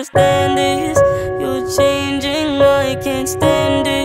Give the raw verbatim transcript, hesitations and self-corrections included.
understand this. You're changing, I can't stand it.